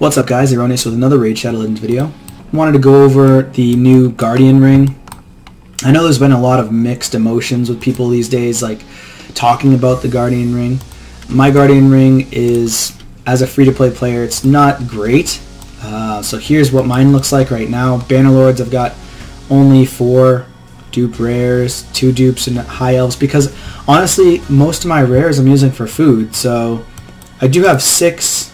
What's up guys, Aroneous with another Raid Shadow Legends video. I wanted to go over the new Guardian Ring. I know there's been a lot of mixed emotions with people these days, like talking about the Guardian Ring. My Guardian Ring is, as a free-to-play player, it's not great. So here's what mine looks like right now. Bannerlords, I've got only 4 dupe rares, 2 dupes, and high elves, because honestly, most of my rares I'm using for food, so I do have 6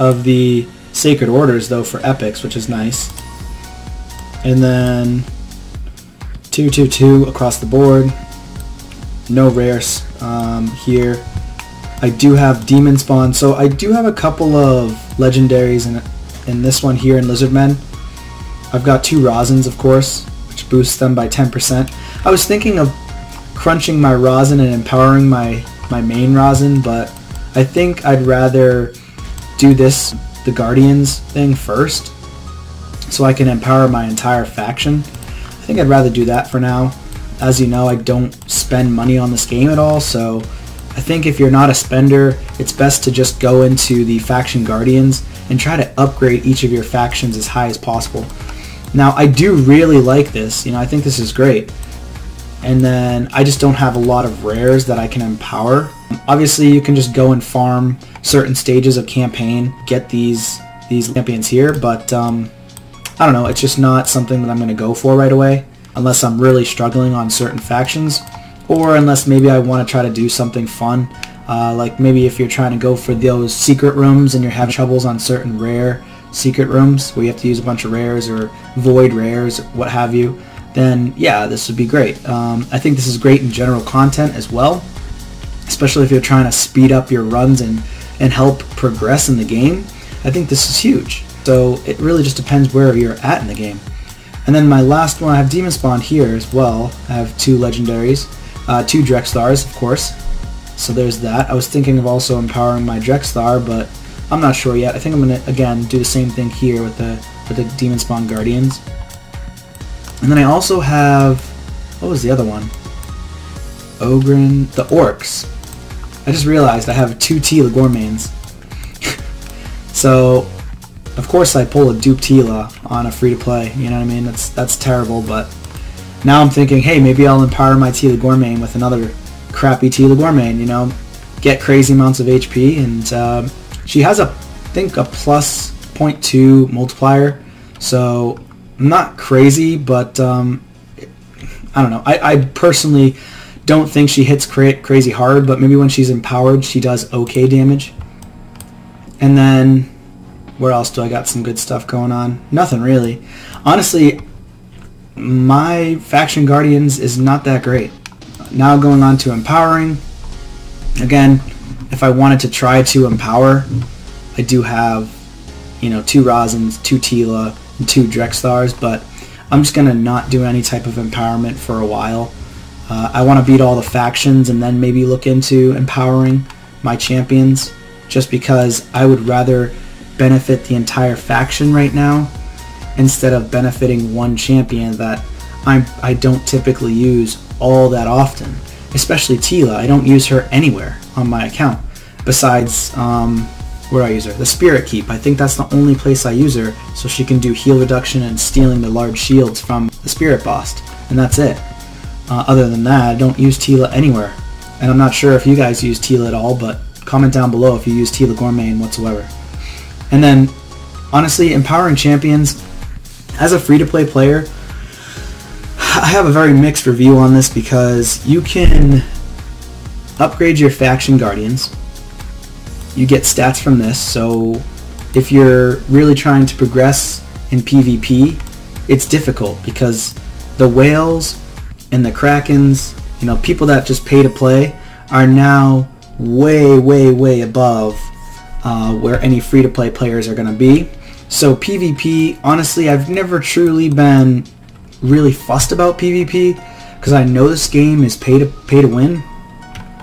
of the sacred orders, though, for epics, which is nice. And then 2, 2, 2 across the board. No rares here. I do have demon spawn, so I do have a couple of legendaries in this one here in Lizardmen. I've got 2 Rosins, of course, which boosts them by 10%. I was thinking of crunching my Rosin and empowering my main Rosin, but I think I'd rather do this, the Guardians thing, first, so I can empower my entire faction. I think I'd rather do that for now. As you know, I don't spend money on this game at all, so I think if you're not a spender, it's best to just go into the faction Guardians and try to upgrade each of your factions as high as possible. Now, I do really like this, you know, I think this is great. And then I just don't have a lot of rares that I can empower. Obviously, you can just go and farm certain stages of campaign, get these champions here, but I don't know, it's just not something that I'm going to go for right away, unless I'm really struggling on certain factions, or unless maybe I want to try to do something fun, like maybe if you're trying to go for those secret rooms and you're having troubles on certain rare secret rooms where you have to use a bunch of rares or void rares, what have you, then yeah, this would be great. I think this is great in general content as well, especially if you're trying to speed up your runs and help progress in the game. I think this is huge. So it really just depends where you're at in the game. And then my last one, I have demon spawn here as well. I have 2 legendaries, 2 Drexthars, of course. So there's that. I was thinking of also empowering my Drexthar, but I'm not sure yet. I think I'm gonna again do the same thing here with the demon spawn Guardians. And then I also have, what was the other one? Ogren, the Orcs. I just realized I have 2 Tilla Gormaines. So, of course I pull a dupe Tilla on a free-to-play, you know what I mean? That's terrible, but now I'm thinking, hey, maybe I'll empower my Tilla Gormaine with another crappy Tilla Gormaine, you know? Get crazy amounts of HP, and she has, I think, a plus 0.2 multiplier, so not crazy, but I don't know. I personally don't think she hits crazy hard, but maybe when she's empowered, she does okay damage. And then, where else do I got some good stuff going on? Nothing really. Honestly, my faction Guardians is not that great. Now going on to empowering. Again, if I wanted to try to empower, I do have, you know, 2 Rosins, 2 Tilla, and 2 Drexthars, but I'm just gonna not do any type of empowerment for a while. I want to beat all the factions and then maybe look into empowering my champions, just because I would rather benefit the entire faction right now instead of benefiting one champion that I don't typically use all that often, especially Tilla. I don't use her anywhere on my account besides where do I use her? The Spirit Keep. I think that's the only place I use her, so she can do heal reduction and stealing the large shields from the Spirit Boss, and that's it. Other than that, I don't use Tilla anywhere, and I'm not sure if you guys use Tilla at all, but comment down below if you use Tilla Gormaine whatsoever. And then, honestly, empowering champions, as a free-to-play player, I have a very mixed review on this, because you can upgrade your faction Guardians, you get stats from this, so if you're really trying to progress in PvP, it's difficult, because the whales and the Krakens, you know, people that just pay to play are now way, way, way above where any free-to-play players are going to be. So PvP, honestly, I've never truly been really fussed about PvP, because I know this game is pay to win,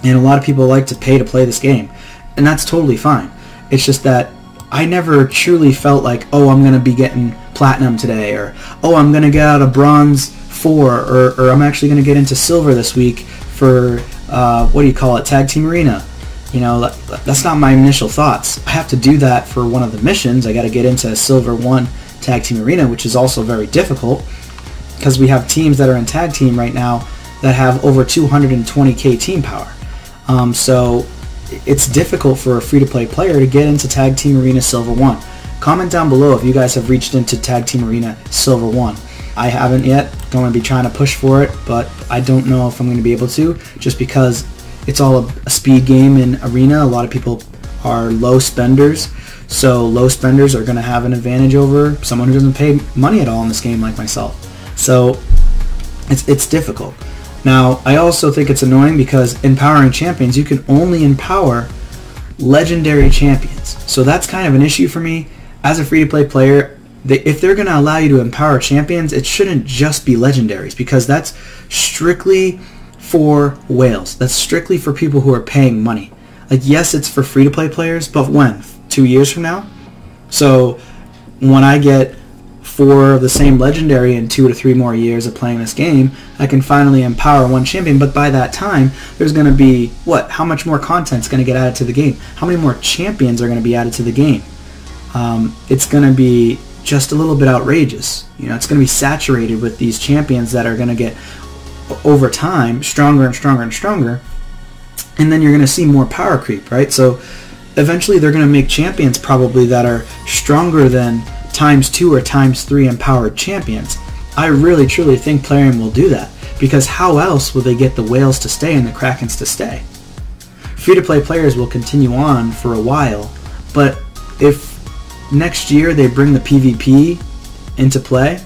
and a lot of people like to pay to play this game, and that's totally fine. It's just that I never truly felt like, oh, I'm going to be getting platinum today, or oh, I'm going to get out of bronze 4, or I'm actually going to get into silver this week for, what do you call it, Tag Team Arena. you know, that's not my initial thoughts. I have to do that for one of the missions. I got to get into Silver 1 Tag Team Arena, which is also very difficult because we have teams that are in Tag Team right now that have over 220k team power. So it's difficult for a free-to-play player to get into Tag Team Arena Silver 1. Comment down below if you guys have reached into Tag Team Arena Silver 1. I haven't yet. I'm going to be trying to push for it, but I don't know if I'm going to be able to, just because it's all a speed game in Arena. A lot of people are low spenders, so low spenders are going to have an advantage over someone who doesn't pay money at all in this game like myself. So it's difficult. Now, I also think it's annoying because empowering champions, you can only empower legendary champions. So that's kind of an issue for me. As a free-to-play player, if they're going to allow you to empower champions, it shouldn't just be legendaries, because that's strictly for whales. That's strictly for people who are paying money. Like, yes, it's for free-to-play players, but when? 2 years from now? So when I get 4 of the same legendary in 2 to 3 more years of playing this game, I can finally empower one champion. But by that time, there's going to be, what, how much more content's going to get added to the game? How many more champions are going to be added to the game? It's going to be just a little bit outrageous. You know, it's going to be saturated with these champions that are going to get, over time, stronger and stronger and stronger, and then you're going to see more power creep, right? So eventually they're going to make champions probably that are stronger than ×2 or ×3 empowered champions. I really truly think Plarium will do that, because how else will they get the whales to stay and the krakens to stay? Free-to-play players will continue on for a while, but if next year they bring the PvP into play,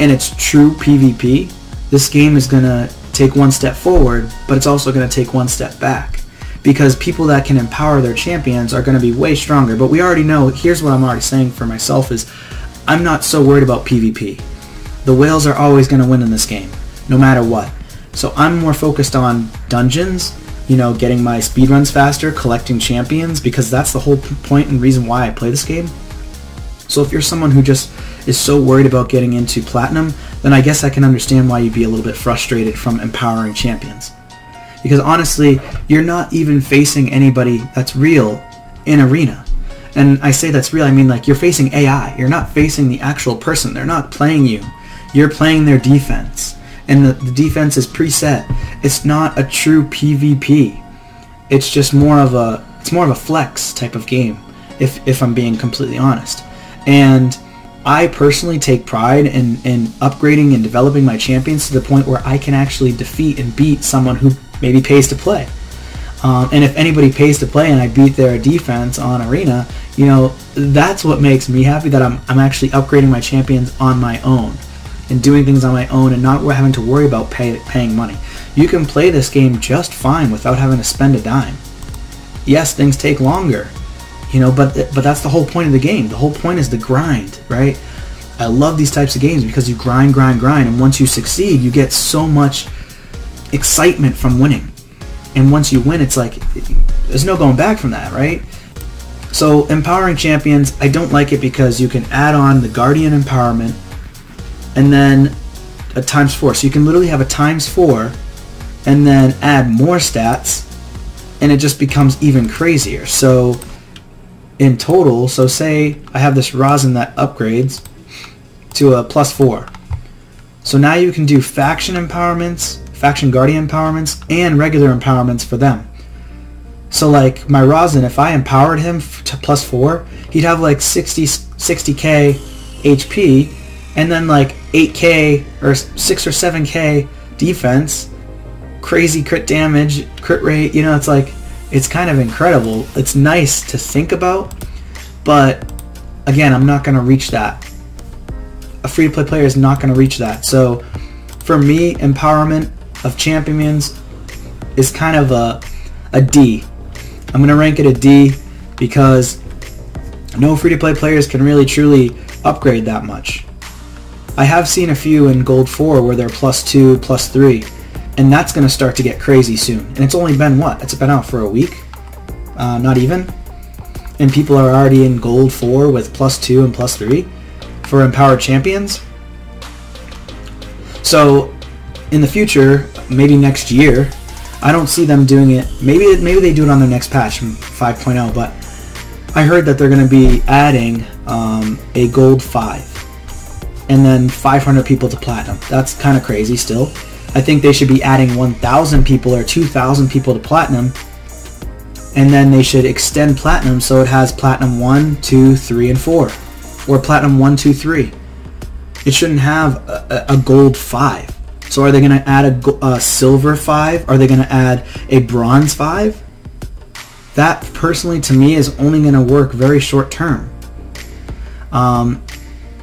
and it's true PvP, this game is going to take one step forward, but it's also going to take one step back, because people that can empower their champions are going to be way stronger. But we already know, here's what I'm already saying for myself, is I'm not so worried about PvP. The whales are always going to win in this game, no matter what. So I'm more focused on dungeons, you know, getting my speedruns faster, collecting champions, because that's the whole point and reason why I play this game. So if you're someone who just is so worried about getting into platinum, then I guess I can understand why you'd be a little bit frustrated from empowering champions. Because honestly, you're not even facing anybody that's real in Arena. And I say that's real, I mean like you're facing AI. You're not facing the actual person. They're not playing you. You're playing their defense. And the defense is preset. It's not a true PvP. It's just more of a, it's more of a flex type of game, if I'm being completely honest. And I personally take pride in upgrading and developing my champions to the point where I can actually defeat and beat someone who maybe pays to play. And if anybody pays to play and I beat their defense on Arena, you know, that's what makes me happy, that I'm actually upgrading my champions on my own and doing things on my own and not having to worry about paying money. You can play this game just fine without having to spend a dime. Yes, things take longer. You know, but that's the whole point of the game. The whole point is the grind, right? I love these types of games because you grind, grind, grind, and once you succeed, you get so much excitement from winning. And once you win, it's like, there's no going back from that, right? So empowering champions, I don't like it because you can add on the Guardian empowerment and then a ×4. So you can literally have a ×4 and then add more stats, and it just becomes even crazier. So in total, so say I have this Rosin that upgrades to a +4. So now you can do faction empowerments, faction guardian empowerments, and regular empowerments for them. So like my Rosin, if I empowered him to +4, he'd have like 60k HP, and then like 8k or 6 or 7k defense, crazy crit damage, crit rate, you know, it's like, it's kind of incredible. It's nice to think about, but again, I'm not going to reach that. A free-to-play player is not going to reach that. So for me, empowerment of champions is kind of a D. I'm going to rank it a D because no free-to-play players can really truly upgrade that much. I have seen a few in Gold 4 where they're +2, +3. And that's going to start to get crazy soon. And it's only been what? It's been out for a week? Not even? And people are already in Gold 4 with +2 and +3 for empowered champions. So in the future, maybe next year, I don't see them doing it. Maybe they do it on their next patch, 5.0, but I heard that they're going to be adding a gold 5 and then 500 people to platinum. That's kind of crazy still. I think they should be adding 1,000 people or 2,000 people to platinum, and then they should extend platinum so it has platinum 1, 2, 3, and 4, or platinum 1, 2, 3. It shouldn't have a gold 5. So are they going to add a silver 5? Are they going to add a bronze 5? That, personally, to me, is only going to work very short term.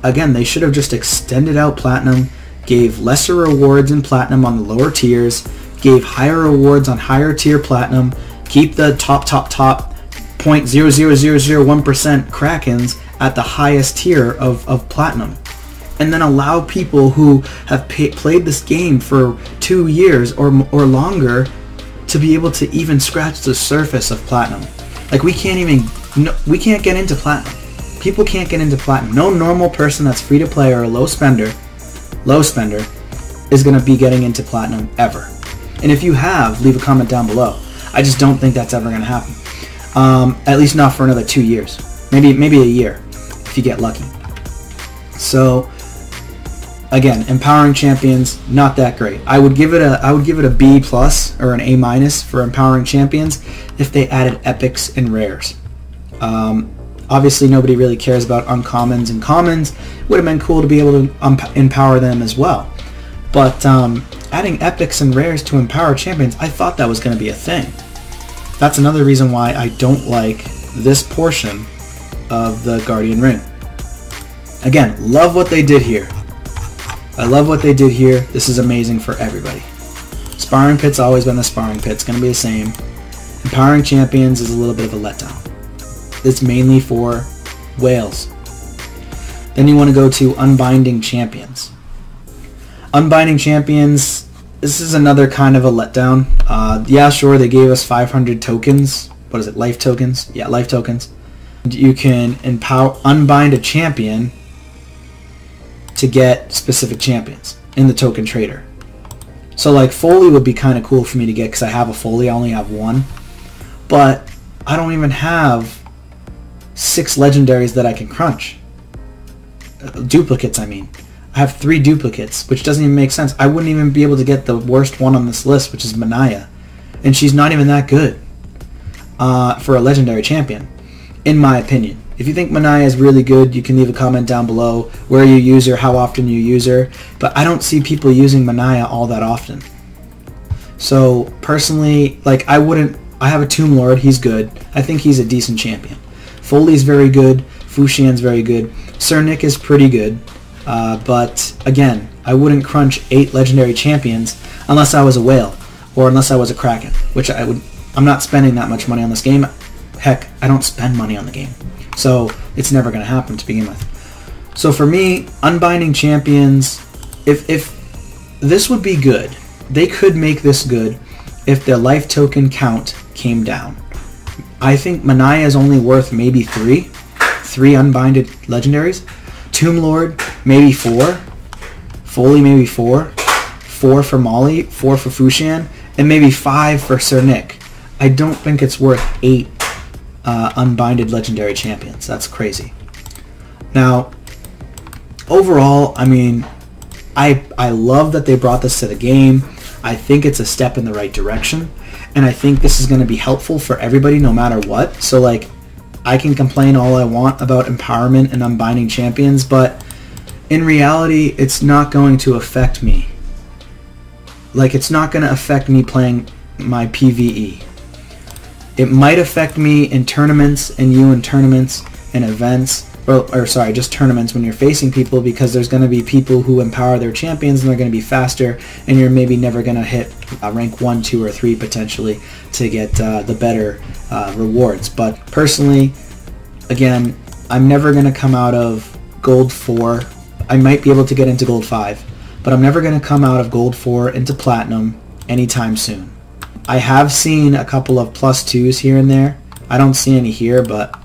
Again, they should have just extended out platinum, gave lesser rewards in platinum on the lower tiers, gave higher rewards on higher tier platinum, keep the top 0.00001% Krakens at the highest tier of platinum, and then allow people who have played this game for 2 years or longer to be able to even scratch the surface of platinum. Like, we can't get into platinum. People can't get into platinum. No normal person that's free to play or a low spender is going to be getting into platinum ever. And if you have, leave a comment down below. I just don't think that's ever going to happen. At least not for another 2 years. Maybe a year if you get lucky. So again, empowering champions, not that great. I would give it a B plus or an A minus for empowering champions if they added epics and rares. Obviously, nobody really cares about uncommons and commons. It would have been cool to be able to empower them as well. But adding epics and rares to empower champions, I thought that was going to be a thing. That's another reason why I don't like this portion of the Guardian Ring. Again, love what they did here. I love what they did here. This is amazing for everybody. Sparring Pit's always been the Sparring Pit. It's going to be the same. Empowering Champions is a little bit of a letdown. It's mainly for whales. Then you want to go to Unbinding Champions. Unbinding Champions, this is another kind of a letdown. Yeah, sure, they gave us 500 tokens. What is it, life tokens? Yeah, life tokens. You can unbind a champion to get specific champions in the token trader. So like Foli would be kind of cool for me to get because I have a Foli, I only have one. But I don't even have 6 legendaries that I can crunch. Duplicates, I mean. I have 3 duplicates, which doesn't even make sense. I wouldn't even be able to get the worst one on this list, which is Manaya. And she's not even that good for a legendary champion, in my opinion. If you think Manaya is really good, you can leave a comment down below where you use her, how often you use her. But I don't see people using Manaya all that often. So personally, like I have a Tomb Lord, he's good. I think he's a decent champion. Foli's very good, Fushan's very good, Sir Nick is pretty good. But again, I wouldn't crunch 8 legendary champions unless I was a whale or unless I was a Kraken, which I'm not spending that much money on this game. Heck, I don't spend money on the game. So it's never going to happen to begin with. So for me, Unbinding Champions, if this would be good, they could make this good if their life token count came down. I think Manaya is only worth maybe 3 unbinded legendaries. Tomb Lord, maybe 4. Foli, maybe 4. 4 for Molly, 4 for Fushan, and maybe 5 for Sir Nick. I don't think it's worth 8 unbinded legendary champions. That's crazy. Now, overall, I mean, I love that they brought this to the game. I think it's a step in the right direction, and I think this is going to be helpful for everybody no matter what. So, like, I can complain all I want about empowerment and unbinding champions, but in reality, it's not going to affect me. Like, it's not going to affect me playing my PvE. It might affect me in tournaments and you in tournaments and events, or sorry, just tournaments when you're facing people, because there's going to be people who empower their champions and they're going to be faster, and you're maybe never going to hit rank 1, 2, or 3 potentially to get the better rewards. But personally, again, I'm never going to come out of gold 4. I might be able to get into gold 5, but I'm never going to come out of gold 4 into platinum anytime soon. I have seen a couple of plus 2s here and there. I don't see any here, but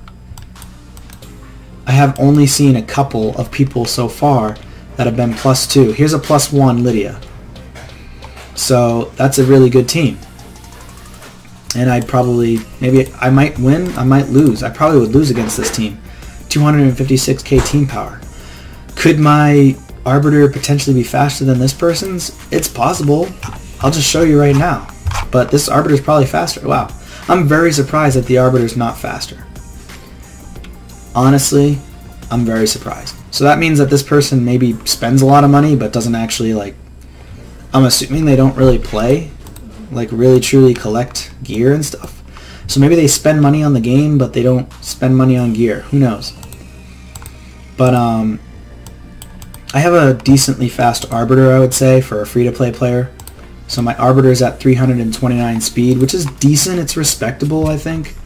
I have only seen a couple of people so far that have been plus 2. Here's a plus 1 Lydia. So that's a really good team. and I'd probably, maybe I might win, I might lose. I probably would lose against this team. 256k team power. Could my Arbiter potentially be faster than this person's? It's possible. I'll just show you right now. But this Arbiter's probably faster. Wow. I'm very surprised that the Arbiter's not faster. Honestly, I'm very surprised. So that means that this person maybe spends a lot of money but doesn't actually, like, I'm assuming they don't really play, like really truly collect gear and stuff. So maybe they spend money on the game, but they don't spend money on gear. Who knows? But I have a decently fast Arbiter, I would say, for a free-to-play player. So my Arbiter is at 329 speed, which is decent. It's respectable, I think.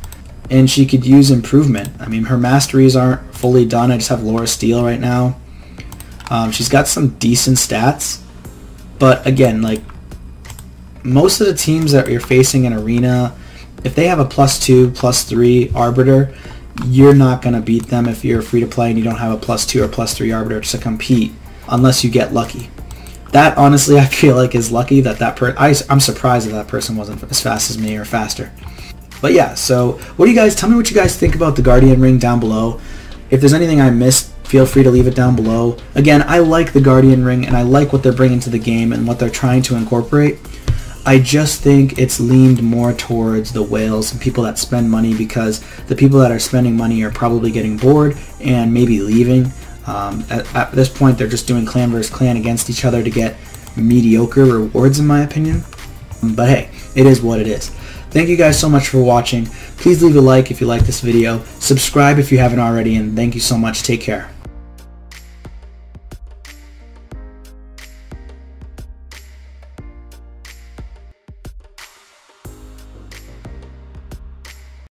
And she could use improvement. I mean, her masteries aren't fully done. I just have Laura Steele right now. She's got some decent stats. But again, like, most of the teams that you're facing in Arena, if they have a +2, +3 Arbiter, you're not going to beat them if you're free to play and you don't have a +2 or +3 Arbiter to compete, unless you get lucky. That, honestly, I feel like is lucky that I'm surprised that that person wasn't as fast as me or faster. But yeah, so what do you guys, tell me what you guys think about the Guardian Ring down below. If there's anything I missed, feel free to leave it down below. Again, I like the Guardian Ring and I like what they're bringing to the game and what they're trying to incorporate. I just think it's leaned more towards the whales and people that spend money, because the people that are spending money are probably getting bored and maybe leaving. At this point, they're just doing clan versus clan against each other to get mediocre rewards, in my opinion. But hey, it is what it is. Thank you guys so much for watching. Please leave a like if you like this video. Subscribe if you haven't already, and thank you so much. Take care.